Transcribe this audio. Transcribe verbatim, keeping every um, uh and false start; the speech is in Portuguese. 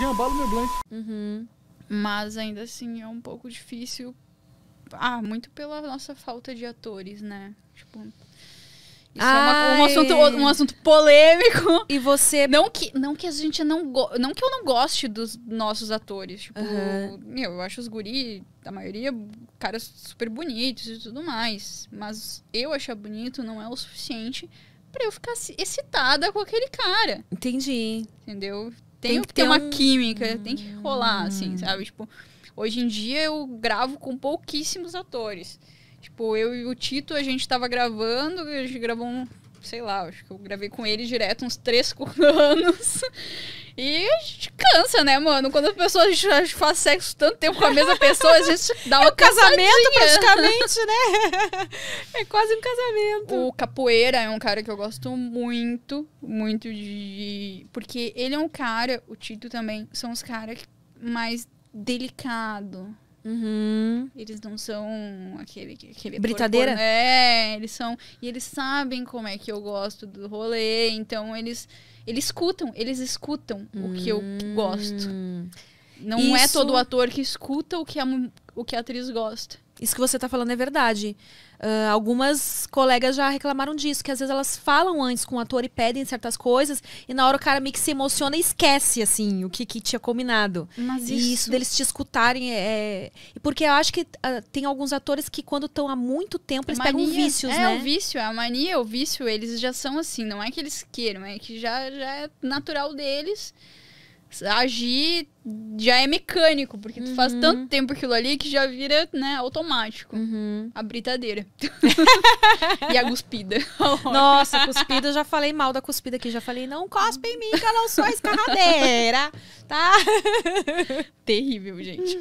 Jambalo meu blank. Uhum. Mas ainda assim é um pouco difícil. Ah, muito pela nossa falta de atores, né? Tipo, isso ah, é uma, um, assunto, um assunto polêmico. E você... Não que, não que a gente não... Go... Não que eu não goste dos nossos atores. Tipo, uhum. meu, eu acho os guri, a maioria, caras super bonitos e tudo mais. Mas eu achar bonito não é o suficiente pra eu ficar excitada com aquele cara. Entendi. Entendeu? Tem, tem que ter, ter uma um... química, tem que rolar, assim, sabe? Tipo, hoje em dia eu gravo com pouquíssimos atores. Tipo, eu e o Tito, a gente tava gravando, a gente gravou um, sei lá, acho que eu gravei com ele direto uns três, quatro anos. E a gente cansa, né, mano? Quando as pessoas, a gente faz sexo tanto tempo com a mesma pessoa, a gente dá uma é um casamento praticamente, né? É quase um casamento. O Capoeira é um cara que eu gosto muito, muito de... Porque ele é um cara, o Tito também, são os caras mais delicados. Uhum. Eles não são aquele, aquele britadeira? Corpo, né? É, eles são. E eles sabem como é que eu gosto do rolê. Então eles, eles escutam, eles escutam hum. o que eu gosto. Não Isso... é todo ator que escuta o que a, o que a atriz gosta. Isso que você tá falando é verdade. Uh, algumas colegas já reclamaram disso, que às vezes elas falam antes com o ator e pedem certas coisas, e na hora o cara meio que se emociona e esquece, assim, o que, que tinha combinado. Mas e isso... isso deles te escutarem é... Porque eu acho que uh, tem alguns atores que quando estão há muito tempo, eles mania. pegam vícios, é, né? É, o vício, a mania, o vício, eles já são assim, não é que eles queiram, é que já, já é natural deles... Agir já é mecânico, porque tu uhum. faz tanto tempo aquilo ali que já vira, né, automático. Uhum. A britadeira. E a cuspida. Nossa, a cuspida, eu já falei mal da cuspida aqui. Já falei, não cospe em mim que eu não sou escarradeira. Tá? Terrível, gente.